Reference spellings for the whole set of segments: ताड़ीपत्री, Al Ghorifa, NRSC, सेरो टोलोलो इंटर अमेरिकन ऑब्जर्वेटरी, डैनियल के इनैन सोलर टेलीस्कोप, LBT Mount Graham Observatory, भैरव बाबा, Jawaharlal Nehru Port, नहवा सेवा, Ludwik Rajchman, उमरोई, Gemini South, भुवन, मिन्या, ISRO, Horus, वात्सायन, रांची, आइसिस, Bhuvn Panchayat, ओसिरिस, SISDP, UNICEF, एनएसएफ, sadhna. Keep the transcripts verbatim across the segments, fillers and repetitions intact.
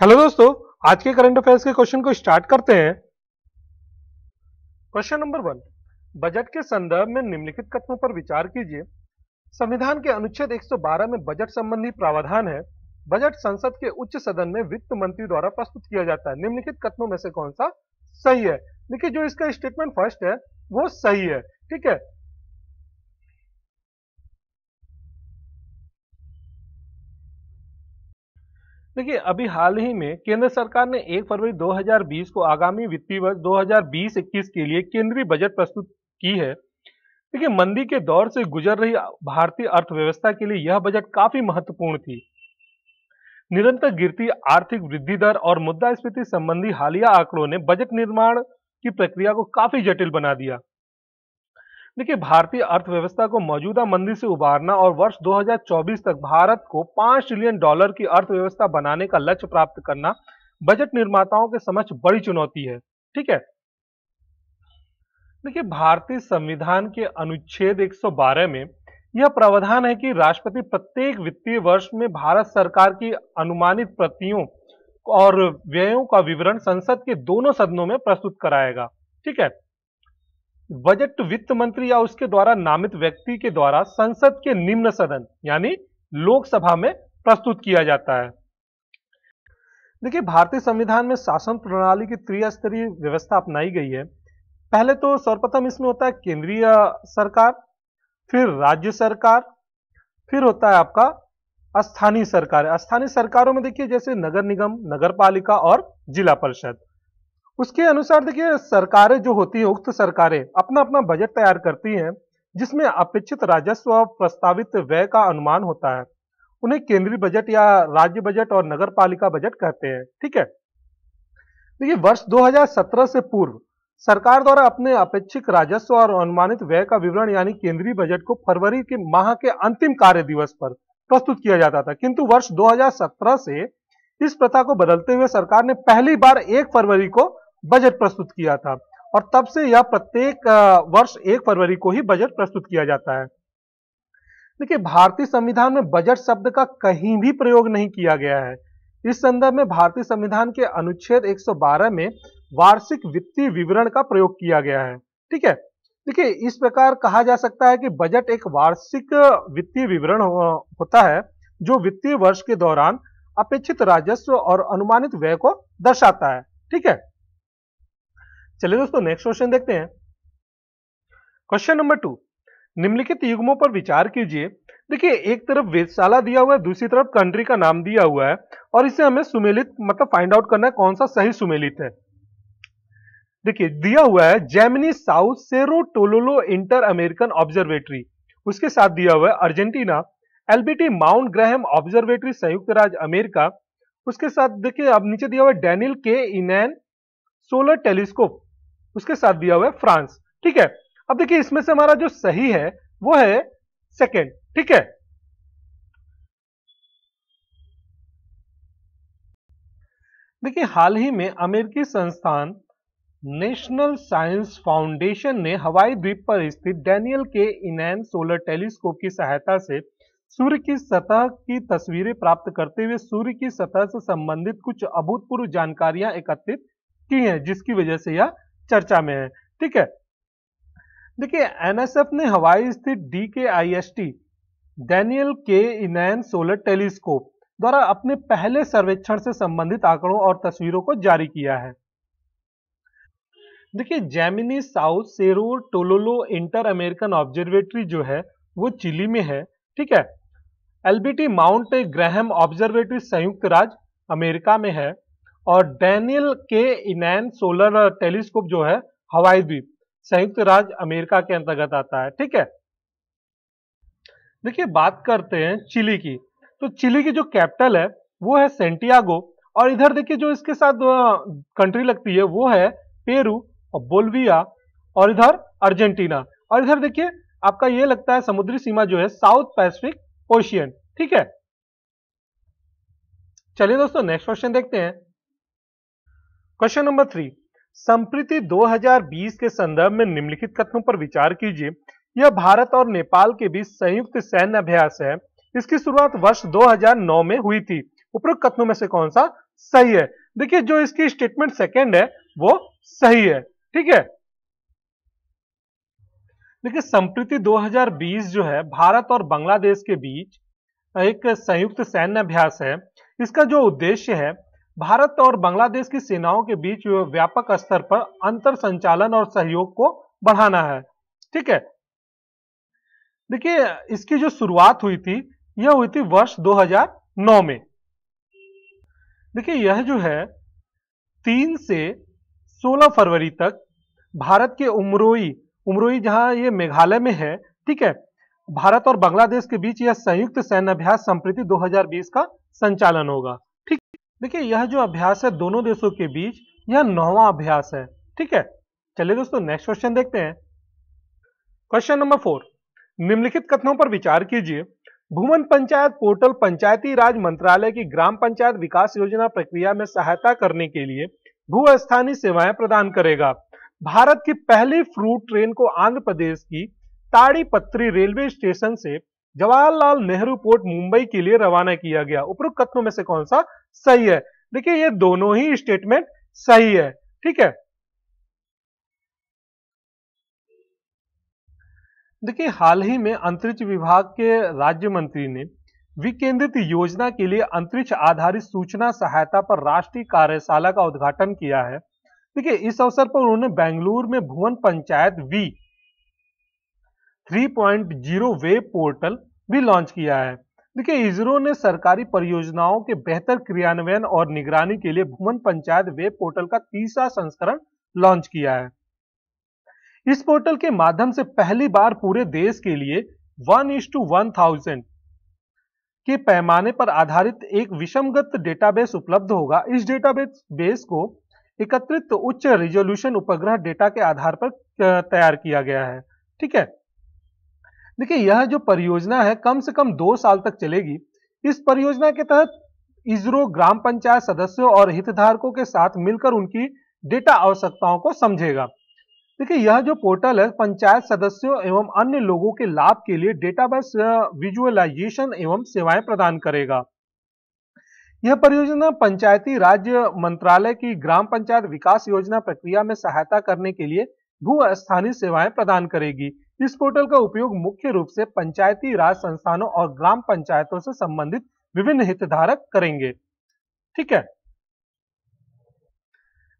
Hello दोस्तों, आज के करंट अफेयर्स के क्वेश्चन को स्टार्ट करते हैं। क्वेश्चन नंबर वन, बजट के संदर्भ में निम्नलिखित कथनों पर विचार कीजिए। संविधान के अनुच्छेद एक सौ बारह में बजट संबंधी प्रावधान है। बजट संसद के उच्च सदन में वित्त मंत्री द्वारा प्रस्तुत किया जाता है। निम्नलिखित कथनों में से कौन सा सही है? देखिए, जो इसका स्टेटमेंट फर्स्ट है वो सही है। ठीक है, देखिए अभी हाल ही में केंद्र सरकार ने एक फरवरी दो हज़ार बीस को आगामी वित्तीय वर्ष दो हज़ार बीस इक्कीस के लिए केंद्रीय बजट प्रस्तुत की है। देखिए, मंदी के दौर से गुजर रही भारतीय अर्थव्यवस्था के लिए यह बजट काफी महत्वपूर्ण थी। निरंतर गिरती आर्थिक वृद्धि दर और मुद्रास्फीति संबंधी हालिया आंकड़ों ने बजट निर्माण की प्रक्रिया को काफी जटिल बना दिया। देखिए, भारतीय अर्थव्यवस्था को मौजूदा मंदी से उबारना और वर्ष दो हज़ार चौबीस तक भारत को पाँच ट्रिलियन डॉलर की अर्थव्यवस्था बनाने का लक्ष्य प्राप्त करना बजट निर्माताओं के समक्ष बड़ी चुनौती है। ठीक है, देखिए भारतीय संविधान के अनुच्छेद एक सौ बारह में यह प्रावधान है कि राष्ट्रपति प्रत्येक वित्तीय वर्ष में भारत सरकार की अनुमानित प्रतियों और व्ययों का विवरण संसद के दोनों सदनों में प्रस्तुत कराएगा। ठीक है, बजट वित्त मंत्री या उसके द्वारा नामित व्यक्ति के द्वारा संसद के निम्न सदन यानी लोकसभा में प्रस्तुत किया जाता है। देखिए, भारतीय संविधान में शासन प्रणाली की त्रिस्तरीय व्यवस्था अपनाई गई है। पहले तो सर्वप्रथम इसमें होता है केंद्रीय सरकार, फिर राज्य सरकार, फिर होता है आपका स्थानीय सरकार। स्थानीय सरकारों में देखिए जैसे नगर निगम, नगर पालिका और जिला परिषद। उसके अनुसार देखिए सरकारें जो होती है, उक्त सरकारें अपना अपना बजट तैयार करती हैं, जिसमें अपेक्षित राजस्व और प्रस्तावित व्यय का अनुमान होता है। उन्हें केंद्रीय बजट या राज्य बजट और नगर पालिका बजट कहते हैं। ठीक है, देखिए वर्ष दो हज़ार सत्रह से पूर्व सरकार द्वारा अपने अपेक्षित राजस्व और अनुमानित व्यय का विवरण यानी केंद्रीय बजट को फरवरी के माह के अंतिम कार्य दिवस पर प्रस्तुत किया जाता था, किंतु वर्ष दो हज़ार सत्रह से इस प्रथा को बदलते हुए सरकार ने पहली बार एक फरवरी को बजट प्रस्तुत किया था और तब से यह प्रत्येक वर्ष एक फरवरी को ही बजट प्रस्तुत किया जाता है। देखिए, भारतीय संविधान में बजट शब्द का कहीं भी प्रयोग नहीं किया गया है। इस संदर्भ में भारतीय संविधान के अनुच्छेद एक सौ बारह में वार्षिक वित्तीय विवरण का प्रयोग किया गया है। ठीक है, देखिए इस प्रकार कहा जा सकता है कि बजट एक वार्षिक वित्तीय विवरण होता है जो वित्तीय वर्ष के दौरान अपेक्षित राजस्व और अनुमानित व्यय को दर्शाता है। ठीक है, चलिए दोस्तों नेक्स्ट क्वेश्चन देखते हैं। क्वेश्चन नंबर टू, निम्नलिखित युग्मों पर विचार कीजिए। देखिए, एक तरफ वेधशाला दिया हुआ है, दूसरी तरफ कंट्री का नाम दिया हुआ है और इसे हमें सुमेलित मतलब फाइंड आउट करना है कौन सा सही सुमेलित है। देखिए दिया हुआ है Gemini South, सेरो टोलोलो इंटर अमेरिकन ऑब्जर्वेटरी, उसके साथ दिया हुआ है Argentina, LBT Mount Graham observatory संयुक्त राज्य अमेरिका, उसके साथ देखिए अब नीचे दिया हुआ है डैनियल के इनैन सोलर टेलीस्कोप, उसके साथ दिया हुआ है फ्रांस। ठीक है, अब देखिए इसमें से हमारा जो सही है वो है सेकंड। ठीक है, देखिए हाल ही में अमेरिकी संस्थान नेशनल साइंस फाउंडेशन ने हवाई द्वीप पर स्थित डैनियल के इनैन सोलर टेलीस्कोप की सहायता से सूर्य की सतह की तस्वीरें प्राप्त करते हुए सूर्य की सतह से संबंधित कुछ अभूतपूर्व जानकारियां एकत्रित की हैं, जिसकी वजह से यह चर्चा में है। ठीक है, देखिए एनएसएफ ने हवाई स्थित डी के आई एस टी डैनियल के इनैन सोलर टेलीस्कोप द्वारा अपने पहले सर्वेक्षण से संबंधित आंकड़ों और तस्वीरों को जारी किया है। देखिए Gemini South, सेरो टोलोलो इंटर अमेरिकन ऑब्जर्वेटरी जो है वो चिली में है। ठीक है, एलबीटी माउंट ग्राहम ऑब्जर्वेटरी संयुक्त राज्य अमेरिका में है और डैनियल के इनैन सोलर टेलीस्कोप जो है हवाई द्वीप संयुक्त राज्य अमेरिका के अंतर्गत आता है। ठीक है, देखिए बात करते हैं चिली की, तो चिली की जो कैपिटल है वो है सेंटियागो और इधर देखिए जो इसके साथ कंट्री लगती है वो है पेरू और बोल्विया और इधर अर्जेंटीना और इधर देखिए आपका ये लगता है समुद्री सीमा जो है साउथ पैसिफिक ओशियन। ठीक है, चलिए दोस्तों नेक्स्ट क्वेश्चन देखते हैं। क्वेश्चन नंबर थ्री, संप्रति दो हज़ार बीस के संदर्भ में निम्नलिखित कथनों पर विचार कीजिए। यह भारत और नेपाल के बीच संयुक्त सैन्य अभ्यास है। इसकी शुरुआत वर्ष दो हज़ार नौ में हुई थी। उपरोक्त कथनों में से कौन सा सही है। देखिए जो इसकी स्टेटमेंट सेकंड है वो सही है, ठीक है। देखिए संप्रति दो हज़ार बीस जो है भारत और बांग्लादेश के बीच एक संयुक्त सैन्य अभ्यास है। इसका जो उद्देश्य है भारत और बांग्लादेश की सेनाओं के बीच व्यापक स्तर पर अंतर संचालन और सहयोग को बढ़ाना है, ठीक है। देखिए इसकी जो शुरुआत हुई थी यह हुई थी वर्ष दो हज़ार नौ में। देखिए यह जो है तीन से सोलह फरवरी तक भारत के उमरोई उमरोई जहां ये मेघालय में है, ठीक है, भारत और बांग्लादेश के बीच यह संयुक्त सैन्य अभ्यास संप्रति दो हज़ार बीस का संचालन होगा, ठीक। देखिए यह जो अभ्यास है दोनों देशों के बीच यह नौवां अभ्यास है, ठीक है। चलिए दोस्तों नेक्स्ट क्वेश्चन देखते हैं। क्वेश्चन नंबर फोर, निम्नलिखित कथनों पर विचार कीजिए। भुवन पंचायत पोर्टल पंचायती राज मंत्रालय की ग्राम पंचायत विकास योजना प्रक्रिया में सहायता करने के लिए भूस्थानीय सेवाएं प्रदान करेगा। भारत की पहली फ्रूट ट्रेन को आंध्र प्रदेश की ताड़ीपत्री रेलवे स्टेशन से जवाहरलाल नेहरू पोर्ट मुंबई के लिए रवाना किया गया। उपरोक्त कथनों में से कौन सा सही है? देखिए ये दोनों ही स्टेटमेंट सही है, ठीक है। देखिए हाल ही में अंतरिक्ष विभाग के राज्य मंत्री ने विकेंद्रित योजना के लिए अंतरिक्ष आधारित सूचना सहायता पर राष्ट्रीय कार्यशाला का उद्घाटन किया है। देखिए इस अवसर पर उन्होंने बेंगलुरु में भुवन panchayat V three point zero web portal भी लॉन्च किया है। देखिए इसरो ने सरकारी परियोजनाओं के बेहतर क्रियान्वयन और निगरानी के लिए भुवन पंचायत वेब पोर्टल का तीसरा संस्करण लॉन्च किया है। इस पोर्टल के माध्यम से पहली बार पूरे देश के लिए one is two one thousand के पैमाने पर आधारित एक विषमगत डेटाबेस उपलब्ध होगा। इस डेटाबेस बेस को एकत्रित उच्च रिजोल्यूशन उपग्रह डेटा के आधार पर तैयार किया गया है, ठीक है। देखिए यह जो परियोजना है कम से कम दो साल तक चलेगी। इस परियोजना के तहत इसरो ग्राम पंचायत सदस्यों और हितधारकों के साथ मिलकर उनकी डेटा आवश्यकताओं को समझेगा। देखिए यह जो पोर्टल है पंचायत सदस्यों एवं अन्य लोगों के लाभ के लिए डेटाबेस विजुअलाइजेशन एवं सेवाएं प्रदान करेगा। यह परियोजना पंचायती राज मंत्रालय की ग्राम पंचायत विकास योजना प्रक्रिया में सहायता करने के लिए भू स्थानीय सेवाएं प्रदान करेगी। इस पोर्टल का उपयोग मुख्य रूप से पंचायती राज संस्थानों और ग्राम पंचायतों से संबंधित विभिन्न हितधारक करेंगे, ठीक है।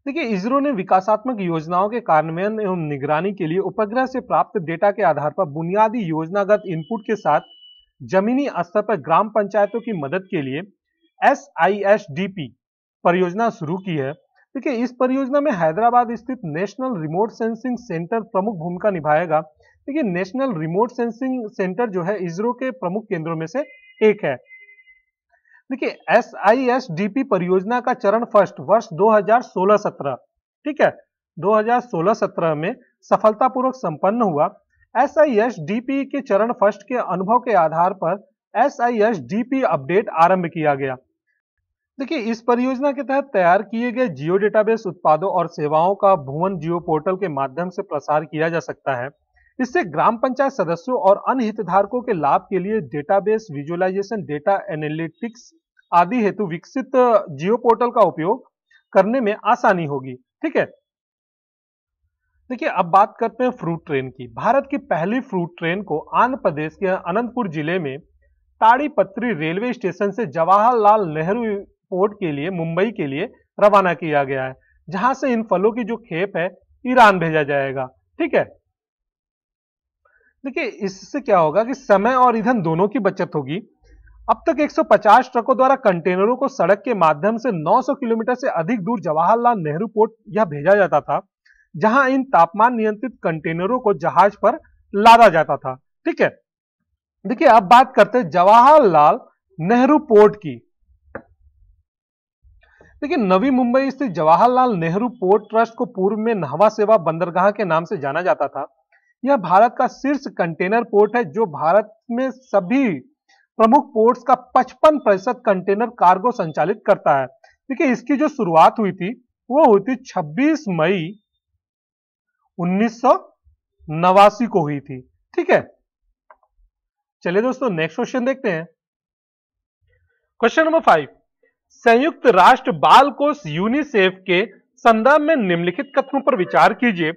देखिए इसरो ने विकासात्मक योजनाओं के कार्यान्वयन एवं निगरानी के लिए उपग्रह से प्राप्त डेटा के आधार पर बुनियादी योजनागत इनपुट के साथ जमीनी स्तर पर ग्राम पंचायतों की मदद के लिए S I S D P परियोजना शुरू की है। देखिए इस परियोजना में हैदराबाद स्थित नेशनल रिमोट सेंसिंग सेंटर प्रमुख भूमिका निभाएगा। देखिए नेशनल रिमोट सेंसिंग सेंटर जो है इसरो के प्रमुख केंद्रों में से एक है। देखिए S I S D P परियोजना का चरण फर्स्ट वर्ष दो हज़ार सोलह सत्रह, ठीक है, दो हज़ार सोलह सत्रह में सफलतापूर्वक संपन्न हुआ। S I S D P के चरण फर्स्ट के अनुभव के आधार पर S I S D P update आरंभ किया गया। देखिए इस परियोजना के तहत तैयार किए गए जियो डेटाबेस उत्पादों और सेवाओं का भुवन जियो पोर्टल के माध्यम से प्रसार किया जा सकता है। इससे ग्राम पंचायत सदस्यों और अन्य हितधारकों के लाभ के लिए डेटाबेस विजुअलाइजेशन, डेटा एनालिटिक्स आदि हेतु विकसित जियो पोर्टल का उपयोग करने में आसानी होगी, ठीक है। देखिए अब बात करते हैं फ्रूट ट्रेन की। भारत की पहली फ्रूट ट्रेन को आंध्र प्रदेश के अनंतपुर जिले में ताड़ीपत्री रेलवे स्टेशन से जवाहरलाल नेहरू पोर्ट के लिए मुंबई के लिए रवाना किया गया है, जहां से इन फलों की जो खेप है ईरान भेजा जाएगा, ठीक है। देखिए इससे क्या होगा कि समय और ईंधन दोनों की बचत होगी। अब तक एक सौ पचास ट्रकों द्वारा कंटेनरों को सड़क के माध्यम से नौ सौ किलोमीटर से अधिक दूर जवाहरलाल नेहरू पोर्ट यह भेजा जाता था, जहां इन तापमान नियंत्रित कंटेनरों को जहाज पर लादा जाता था, ठीक है। देखिए अब बात करते हैं जवाहरलाल नेहरू पोर्ट की। देखिए नवी मुंबई स्थित जवाहरलाल नेहरू पोर्ट ट्रस्ट को पूर्व में नहवा सेवा बंदरगाह के नाम से जाना जाता था। यह भारत का शीर्ष कंटेनर पोर्ट है, जो भारत में सभी प्रमुख पोर्ट्स का पचपन प्रतिशत कंटेनर कार्गो संचालित करता है। देखिए इसकी जो शुरुआत हुई थी वो हुई थी छब्बीस मई उन्नीस सौ नवासी को हुई थी, ठीक है। चलिए दोस्तों नेक्स्ट क्वेश्चन देखते हैं। क्वेश्चन नंबर फाइव, संयुक्त राष्ट्र बाल कोष यूनिसेफ के संदर्भ में निम्नलिखित कथनों पर विचार कीजिए।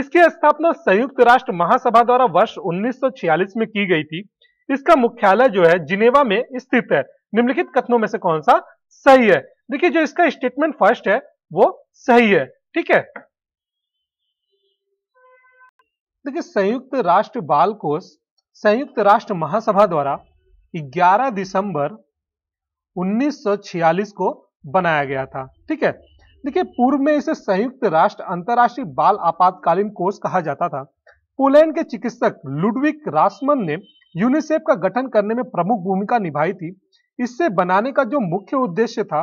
इसकी स्थापना संयुक्त राष्ट्र महासभा द्वारा वर्ष उन्नीस सौ छियालीस में की गई थी। इसका मुख्यालय जो है जिनेवा में स्थित है। निम्नलिखित कथनों में से कौन सा सही है? देखिए जो इसका स्टेटमेंट फर्स्ट है वो सही है। ठीक है, देखिए संयुक्त राष्ट्र बाल कोष संयुक्त राष्ट्र महासभा द्वारा ग्यारह दिसंबर उन्नीस सौ छियालीस को बनाया गया था। ठीक है, देखिए पूर्व में इसे संयुक्त राष्ट्र अंतर्राष्ट्रीय बाल आपातकालीन कोष कहा जाता था। पोलैंड के चिकित्सक लुडविक रासमन ने यूनिसेफ का गठन करने में प्रमुख भूमिका निभाई थी। इससे बनाने का जो मुख्य उद्देश्य था,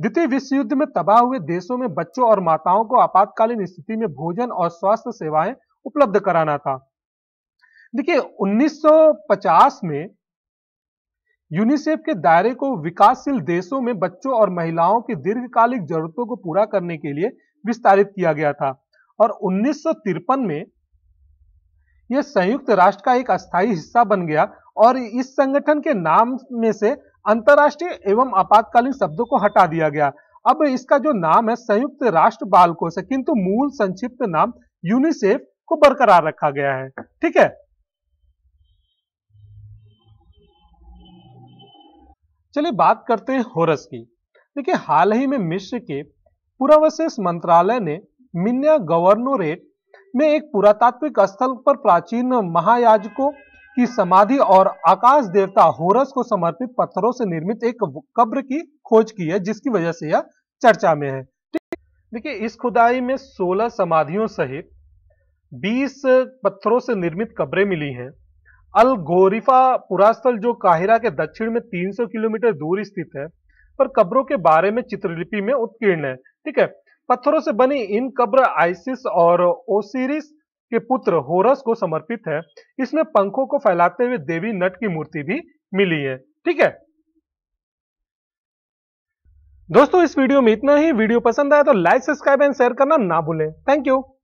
द्वितीय विश्व युद्ध में तबाह हुए देशों में बच्चों और माताओं को आपातकालीन स्थिति में भोजन और स्वास्थ्य सेवाएं उपलब्ध कराना था। देखिए उन्नीस सौ पचास में यूनिसेफ के दायरे को विकासशील देशों में बच्चों और महिलाओं की दीर्घकालिक जरूरतों को पूरा करने के लिए विस्तारित किया गया था और उन्नीस सौ तिरपन में यह संयुक्त राष्ट्र का एक अस्थायी हिस्सा बन गया और इस संगठन के नाम में से अंतर्राष्ट्रीय एवं आपातकालीन शब्दों को हटा दिया गया। अब इसका जो नाम है संयुक्त राष्ट्र बाल कोष है, किंतु मूल संक्षिप्त नाम यूनिसेफ को बरकरार रखा गया है। ठीक है, चलिए बात करते हैं होरस की। देखिए हाल ही में मिस्र के पुरावशेष मंत्रालय ने मिन्या गवर्नोरेट में एक पुरातात्विक स्थल पर प्राचीन महायाजकों की समाधि और आकाश देवता होरस को समर्पित पत्थरों से निर्मित एक कब्र की खोज की है, जिसकी वजह से यह चर्चा में है। देखिए इस खुदाई में सोलह समाधियों सहित बीस पत्थरों से निर्मित कब्रें मिली हैं। अल गोरिफा पुरास्थल जो काहिरा के दक्षिण में तीन सौ किलोमीटर दूर स्थित है, पर कब्रों के बारे में चित्रलिपि में उत्कीर्ण है। ठीक है, पत्थरों से बनी इन कब्र आइसिस और ओसिरिस के पुत्र होरस को समर्पित है। इसमें पंखों को फैलाते हुए देवी नट की मूर्ति भी मिली है। ठीक है दोस्तों, इस वीडियो में इतना ही। वीडियो पसंद आया तो लाइक सब्सक्राइब एंड शेयर करना ना भूलें। Thank you.